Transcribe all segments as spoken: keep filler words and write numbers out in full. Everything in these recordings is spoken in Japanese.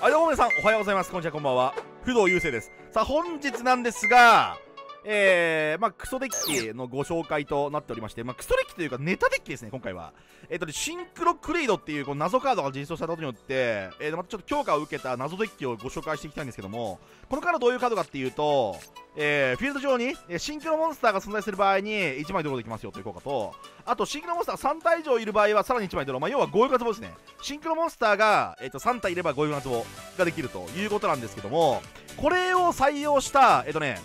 はい、どうも皆さん、おはようございます。こんにちは、こんばんは。不動優勢です。さあ、本日なんですが、えー、まあ、クソデッキのご紹介となっておりまして、まあ、クソデッキというか、ネタデッキですね、今回は。えっと、シンクロクレイドっていうこの謎カードが実装されたことによって、えー、またちょっと強化を受けた謎デッキをご紹介していきたいんですけども、このカードどういうカードかっていうと、えー、フィールド上にシンクロモンスターが存在する場合にいちまいドローできますよという効果と、あとシンクロモンスターがさんたい以上いる場合はさらにいちまいドロー、まあ、要は強欲なツボですね。シンクロモンスターが、えー、とさん体いれば強欲なツボができるということなんですけども、これを採用した、えっとね、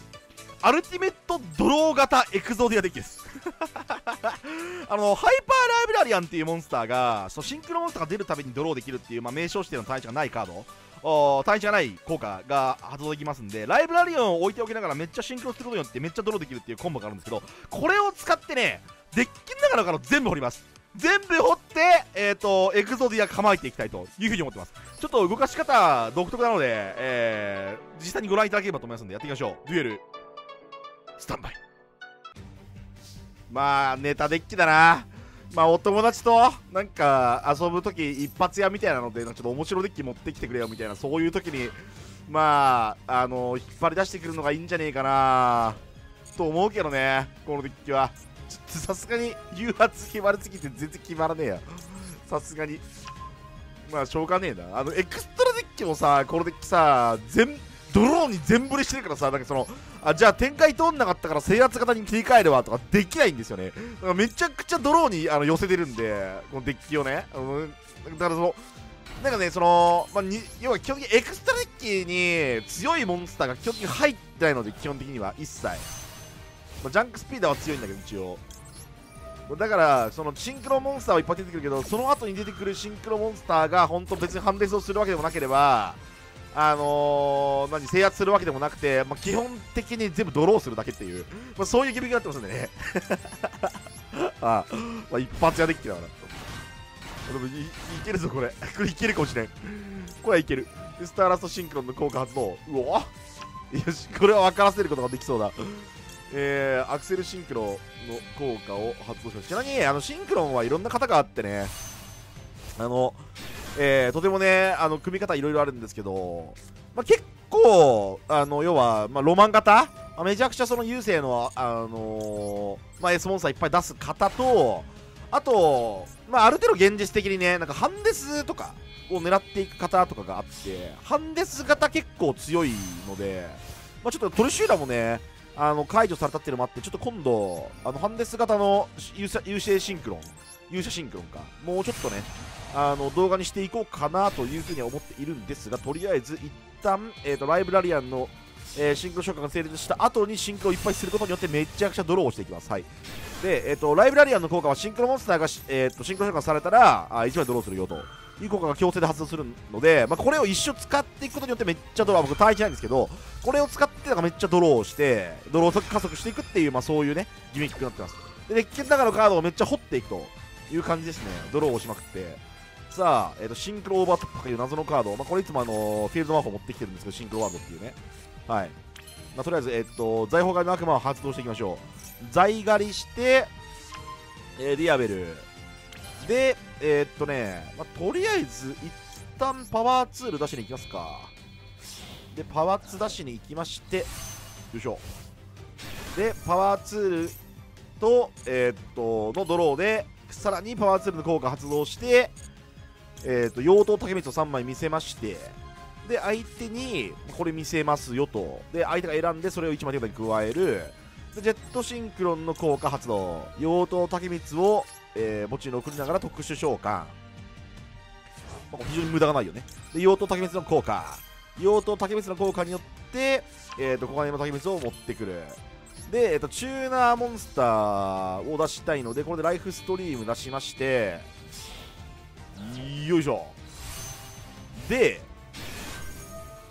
アルティメットドロー型エクゾディアデッキですあのハイパーライブラリアンっていうモンスターがそのシンクロモンスターが出るたびにドローできるっていう、まあ、名称指定の単一がないカードお単一じゃない効果が発動できますんで、ライブラリオンを置いておきながらめっちゃシンクロすることによってめっちゃドローできるっていうコンボがあるんですけど、これを使ってね、デッキの中のカード全部掘ります。全部掘って、えーと、エクゾディア構えていきたいというふうに思ってます。ちょっと動かし方独特なので、えー、実際にご覧いただければと思いますんでやっていきましょう。デュエルスタンバイ。まあネタデッキだな。まあお友達となんか遊ぶとき一発屋みたいなのでちょっと面白デッキ持ってきてくれよみたいな、そういうときにまああの引っ張り出してくるのがいいんじゃねえかなと思うけどね。このデッキはちょっとさすがに誘発決まりすぎて全然決まらねえや。さすがにまあしょうがねえな。あのエクストラデッキもさ、このデッキさ全ドローに全振りしてるからさ、なんかそのあじゃあ展開通んなかったから制圧型に切り替えるわとかできないんですよね。だからめちゃくちゃドローにあの寄せてるんで、このデッキをね、あのだからそのなんかねその、まあ、に要は基本的にエクストラデッキに強いモンスターが基本的に入ってないので、基本的には一切、まあ、ジャンクスピーダーは強いんだけど一応。だからそのシンクロモンスターはいっぱい出てくるけど、その後に出てくるシンクロモンスターが本当別に判定をするわけでもなければ、あのー、何制圧するわけでもなくて、まあ、基本的に全部ドローするだけっていう、まあ、そういう気分になってますんでねああ、まあ、一発屋デッキだからでも い, いけるぞこれこれいけるかもしれん。これはいける。スターラストシンクロンの効果発動。うおよし、これは分からせることができそうだえー、アクセルシンクロンの効果を発動します。ちなみにあのシンクロンはいろんな型があってね、あのえー、とてもね、あの組み方いろいろあるんですけど、まあ、結構、あの要は、まあ、ロマン型、めちゃくちゃその優勢の、あのーまあ、S モンスターいっぱい出す方と、あと、まあ、ある程度現実的にね、なんかハンデスとかを狙っていく方とかがあって、ハンデス型結構強いので、まあ、ちょっとトルシューラもね、あの解除されたっていうのもあって、ちょっと今度、あのハンデス型の優勢シンクロン、勇者シンクロンか、もうちょっとね、あの動画にしていこうかなというふうには思っているんですが、とりあえず一旦、えー、とライブラリアンの、えー、シンクロ召喚が成立した後にシンクロをいっぱいすることによってめちゃくちゃドローをしていきます。はい、で、えー、とライブラリアンの効果はシンクロモンスターが、えー、とシンクロ召喚されたらあいちまいドローするよという効果が強制で発動するので、まあ、これを一生使っていくことによってめっちゃドロー、僕対比ないんですけど、これを使ってなんかめっちゃドローしてドロー加速していくっていう、まあ、そういうねギミックになってます。で、デッキの中のカードをめっちゃ掘っていくという感じですね。ドローをしまくってさあ、えー、とシンクロオーバートップという謎のカード、まあ、これいつも、あのー、フィールドマークを持ってきてるんですけど、シンクロワードっていうね、はい、まあ、とりあえず、えー、と財宝狩りの悪魔を発動していきましょう。財狩りして、えー、リアベルで、えー、っとね、まあ、とりあえず一旦パワーツール出しに行きますか。で、パワーツー出しに行きまして、よいしょ。で、パワーツールと、えー、っとのドローでさらにパワーツールの効果発動して、えーと妖刀竹光をさんまい見せまして、で相手にこれ見せますよと、で相手が選んでそれをいちまい手札に加える。でジェットシンクロンの効果発動、妖刀竹光を、えー、墓地に送りながら特殊召喚、まあ、非常に無駄がないよね。で妖刀竹光の効果、妖刀竹光の効果によって、えー、と小金の竹光を持ってくる。で、えー、とチューナーモンスターを出したいので、これでライフストリーム出しまして、よいしょ。で、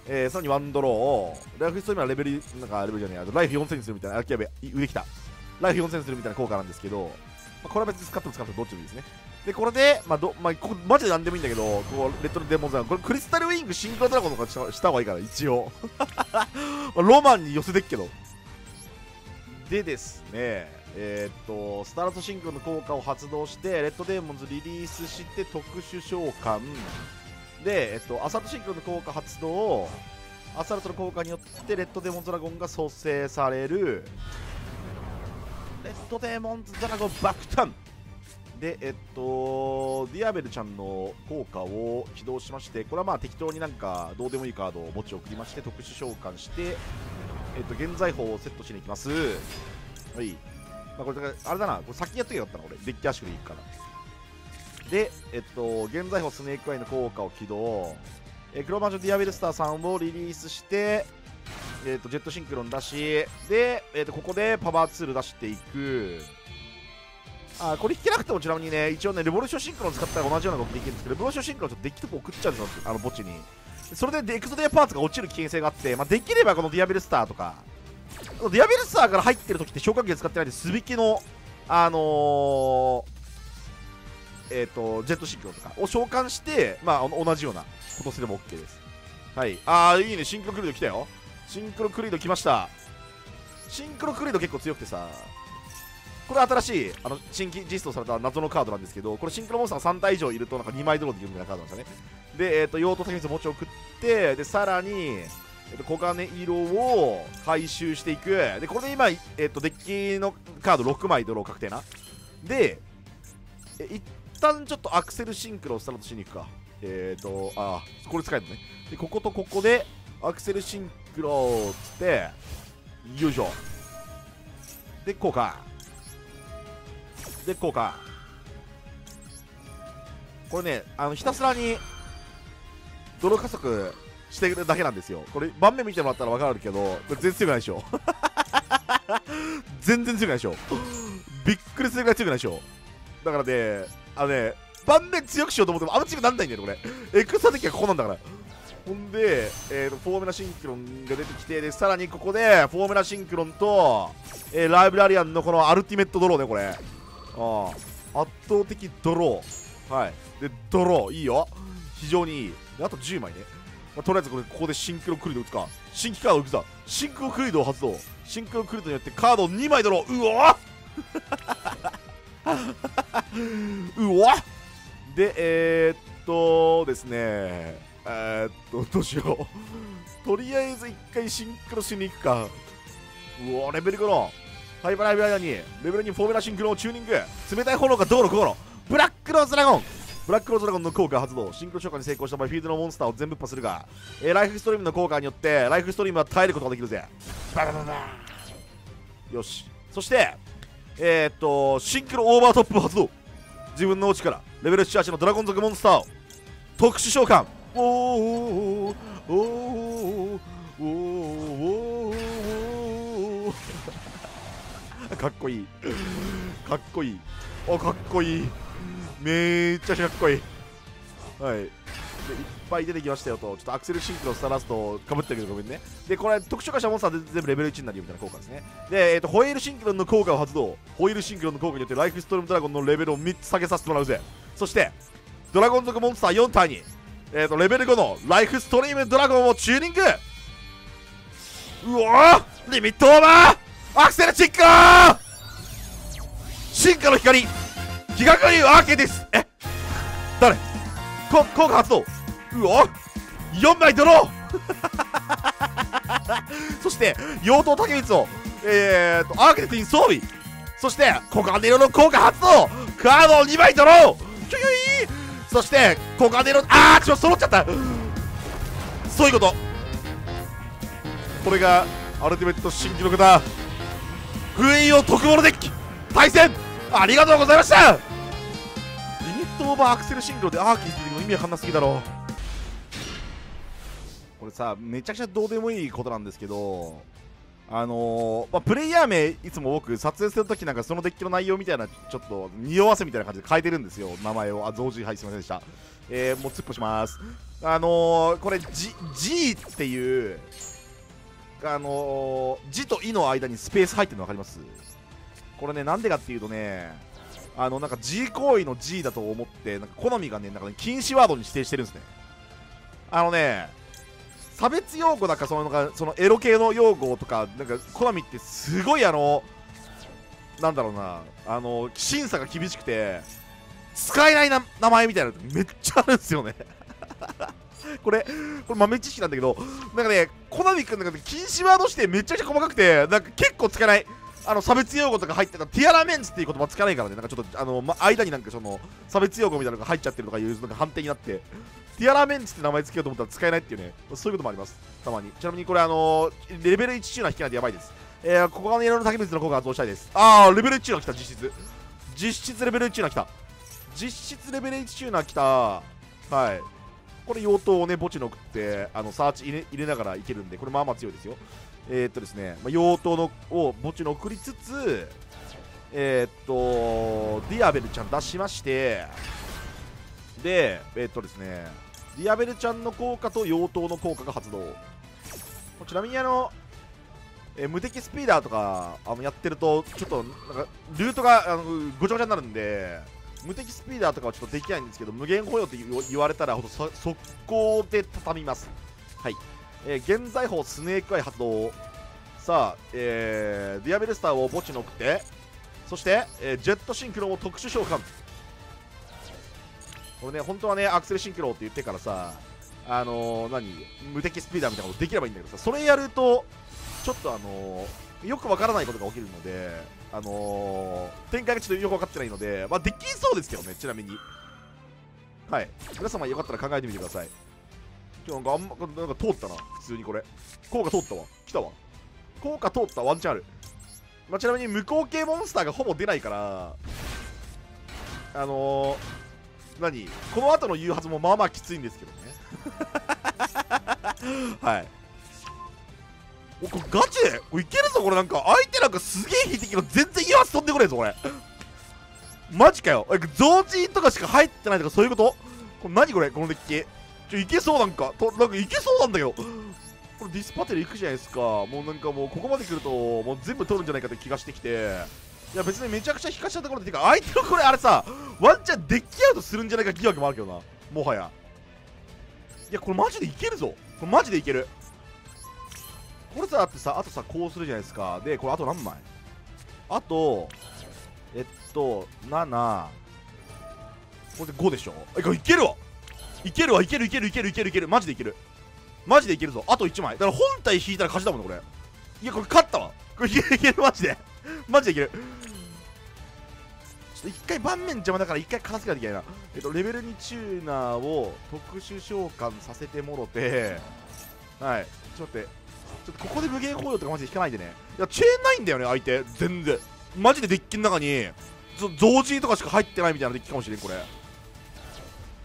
えー、さらにワンドローをライフストリームはレベルなんかレベルじゃねえライフよんせんにするみたいな、あやべ腕きた、ライフよんせんするみたいな効果なんですけど、まあ、これは別に使っても使ってもどっちでもいいですね。でこれで、まあどまあ、ここマジで何でもいいんだけど、こうレッドのデモンズはこれクリスタルウィングシンクロドラゴンとかした方がいいから一応ロマンに寄せてっけど。でですね、えー、っとスターラストシンクロの効果を発動してレッドデーモンズリリースして特殊召喚、で、えっと、アサルトシンクロの効果発動をアサルトの効果によってレッドデモンドラゴンが蘇生される。レッドデモンドラゴン爆誕で、えっと、ディアベルちゃんの効果を起動しまして、これはまあ適当になんかどうでもいいカードを墓地を送りまして、特殊召喚して、えっと、現在砲をセットしに行きます。はい、まあ、これあれだな、これ先やっとけよかったな、俺デッキ圧縮でいくから。で、えっと、現在砲スネークアイの効果を起動、え黒魔女ディアベルスターさんをリリースして、えっとジェットシンクロン出しで、えっとここでパワーツール出していく。あ、これ引けなくてもちなみにね、一応ねレボリューションシンクロン使ったら同じような動きできるんですけど、レボリューションシンクロンちょっとデッキとか送っちゃうんですよ、あの墓地に。それでエクゾデアパーツが落ちる危険性があって、まあ、できればこのディアベルスターとか、ディアベルスターから入ってる時って召喚機使ってないで、素引きのあのー、えっとジェットシンクロンとかを召喚して、まあ同じようなことすれば OK です。はい、あーいいね、シンクロクリード来たよ、シンクロクリード来ました。シンクロクリード結構強くてさ、これ新しいあの新規実装された謎のカードなんですけど、これシンクロモンスターがさん体以上いるとなんかにまいドローできるみたいなカードなんですよね。で、えー、と用途先に持ち送って、でさらに、えー、と黄金色を回収していく。でこれで今、えー、とデッキのカードろくまいドロー確定な。で、えー、一旦ちょっとアクセルシンクロをスタートしに行くか。えっ、ー、とあーこれ使えるのね。でこことここでアクセルシンクロつって、よいしょ、でこうか、でこうか。これね、あのひたすらに泥加速してるだけなんですよ。これ盤面見てもらったら分かるけど、これ全然強くないでしょ全然強くないでしょびっくりするぐらい強くないでしょ。だからね、あのね盤面強くしようと思ってもあんま強くなんないんだよね、これエクスタ的はここなんだから。ほんで、えー、とフォーメラシンクロンが出てきて、でさらにここでフォーメラシンクロンと、えー、ライブラリアンのこのアルティメットドローね、これ。ああ、圧倒的ドロー。はい、でドローいいよ、非常にいい。あとじゅうまいね、まあ、とりあえずこれここでシンクロクリード打つか。新規カード打つだ、シンクロクリードを発動、シンクロクリードによってカードをにまいドロー。うわうわで、えー、っとですね、えー、っとどうしようとりあえず一回シンクロしに行くか。うわレベルごのハイバライブライダーにレベルにフォーメラシンクロンをチューニング、冷たい炎が道路ここのブラックローズドラゴン、ブラックローズドラゴンの効果発動、シンクロ召喚に成功した場合フィールドのモンスターを全部破するが、えー、ライフストリームの効果によってライフストリームは耐えることができるぜ。ババババーよし、そしてえー、っとシンクロオーバートップ発動、自分のお家からレベルなな、はちのドラゴン族モンスターを特殊召喚。おーおーおーおーおーおーかっこいいかっこいい、あかっこいい、めっちゃかっこいい。はい、でいっぱい出てきましたよと。ちょっとアクセルシンクロスターラストかぶってるけどごめんね。でこれ特殊化したモンスターで全部レベルいちになるよみたいな効果ですね。で、えー、とホイールシンクロンの効果を発動、ホイールシンクロンの効果によってライフストームドラゴンのレベルをみっつ下げさせてもらうぜ。そしてドラゴン族モンスターよん体にえーとレベルごのライフストリームドラゴンをチューニング。うわーリミットオーバーアクセルシンクロー進化の光気が狂いアーケーです。え誰こ効果発動、うおよんまいドローそして妖刀竹光をえーとアーケーティン装備、そしてコカネロの効果発動、カードをにまいドローキュイー、そしてコカネロ、あーちょっと揃っちゃった、そういうこと。これがアルティメット新記録だ。封印を特物デッキ対戦ありがとうございました。リミットオーバーアクセルシンクロでアーキーするの意味わかんなすぎだろ。これさめちゃくちゃどうでもいいことなんですけど、あのーまあ、プレイヤー名いつも僕撮影するときなんかそのデッキの内容みたいなちょっと匂わせみたいな感じで変えてるんですよ、名前を。あ増字はいすいませんでした、えー、もう突っぽします。あのー、これ G, G っていうあのー、字とイの間にスペース入ってるの分かります？これねなんでかっていうとね、あのなんか G 行為の G だと思ってなんか好みがねなんかね禁止ワードに指定してるんですね。あのね差別用語だかそのなんかそのエロ系の用語とかなんか好みってすごいあのなんだろうなあの審査が厳しくて使えないな名前みたいなのめっちゃあるんですよねこれ、これ豆知識なんだけど、なんかね、コナミ君なんか禁止ワード指定めちゃくちゃ細かくて、なんか結構つかない。あの差別用語とか入ってた、ティアラメンズっていう言葉つかないからね、なんかちょっとあの、ま、間になんかその差別用語みたいなのが入っちゃってるとかいうのが判定になって、ティアラメンズって名前つけようと思ったら使えないっていうね、そういうこともあります、たまに。ちなみにこれ、あのー、レベルいち中な引きなんてやばいです。えー、ここの色の竹水の効果発動したいです。あー、レベルいち中な来た、実質。実質レベルいち中な来た。実質レベルいち中な来た。はい。これ、妖刀をね、墓地に送って、あのサーチ入れ、入れながらいけるんで、これまあまあ強いですよ。えーっとですね、まあ、妖刀のを墓地に送りつつ、えー、っと、ディアベルちゃん出しまして、で、えー、っとですね、ディアベルちゃんの効果と妖刀の効果が発動。ちなみに、あの、えー、無敵スピーダーとかあのやってると、ちょっとなんかルートがあのごちゃごちゃになるんで、無敵スピーダーとかはちょっとできないんですけど、無限保養って言われたら、ほんと速攻で畳みます。はい。えー、現在法スネークアイ発動。さあ、えー、ディアベルスターを墓地に送って、そして、えー、ジェットシンクロを特殊召喚。これね、本当はね、アクセルシンクロって言ってからさ、あのー、何、無敵スピーダーみたいなことできればいいんだけどさ、それやると、ちょっとあのー、よくわからないことが起きるので、あのー、展開がちょっとよくわかってないので、まあ、できそうですけどね、ちなみに。はい。皆様、よかったら考えてみてください。なんかあんま、なんか通ったな、普通にこれ。効果通ったわ。来たわ。効果通った、ワンチャンある。まあ、ちなみに無効系モンスターがほぼ出ないから、あのー、何この後の誘発もまあまあきついんですけどね。はい。お、これガチでこれいけるぞ、これなんか。相手なんかすげえ引いてきたけど、全然誘発飛んでこねえぞ、これ。マジかよ。増人とかしか入ってないとか、そういうことこれ何これこのデッキ。いけそうなんかと、なんかいけそうなんだけど、これディスパテルいくじゃないですか、もうなんかもうここまで来ると、もう全部取るんじゃないかって気がしてきて、いや別にめちゃくちゃ引かしたところで、てか相手のこれ、あれさ、ワンチャンデッキアウトするんじゃないか疑惑もあるけどな、もはや。いや、これマジでいけるぞ、これマジでいける。これさ、あとさ、あとさ、こうするじゃないですか、で、これあと何枚あと、えっと、なな、これでごでしょ、え、これいけるわいけるわ、いけるいけるいけるいけるいける、マジでいける、マジでいけるぞ、あといちまいだから本体引いたら勝ちだもんね、これ。いや、これ勝ったわ、これいけるいける、マジでマジでいける。ちょっといっかい盤面邪魔だからいっかい片付けなきゃいけないな。えっとレベルにチューナーを特殊召喚させてもろて、はい、ちょっと待って、ちょっとここで無限保養とかマジで引かないでね。いや、チェーンないんだよね、相手全然マジでデッキの中に増人とかしか入ってないみたいなデッキかもしれん、これ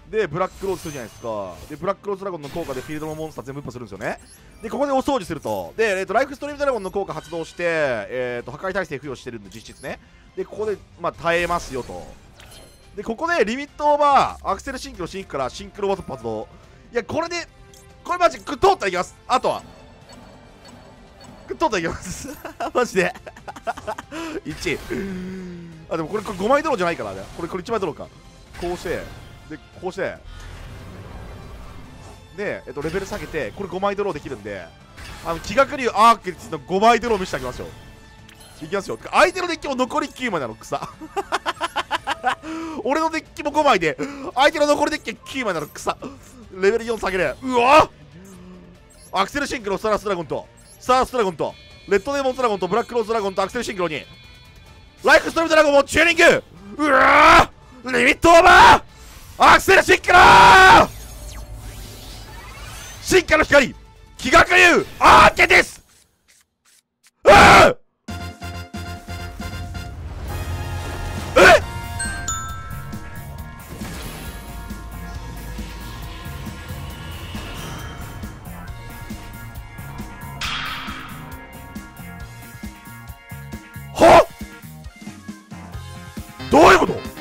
で、ブラックローズするじゃないですか。で、ブラックローズドラゴンの効果でフィールドのモンスター全部一歩するんですよね。で、ここでお掃除すると。で、えー、とライフストリームドラゴンの効果発動して、えー、と破壊耐性付与してるんで、実質ね。で、ここで、まあ、耐えますよと。で、ここでリミットオーバー、アクセルシンクロシンクからシンクロワト発動。いや、これで、これマジ、通ったらいきます。あとは、通ったらいきます。マジで。いち。あ、でもこれ、これごまいドローじゃないからね。これ、これいちまいドローか。こうして。で、こうしてで、えっと、レベル下げてこれごまいドローできるんで、あの気学流アークリスのごまいドロー見せてあげますよ。いきますよ。相手のデッキも残りきゅうまいなの、草俺のデッキもごまいで相手の残りデッキはきゅうまいなの、草レベルよん下げる。うわアクセルシンクロ、スタースドラゴンとスタースドラゴンとレッドデーモンドラゴンとブラックローズドラゴンとアクセルシンクロにライフストームドラゴンもチューニング。うわリミットオーバーアクセルシンクロー進化の光気学流アーケです。ああえはどういうこと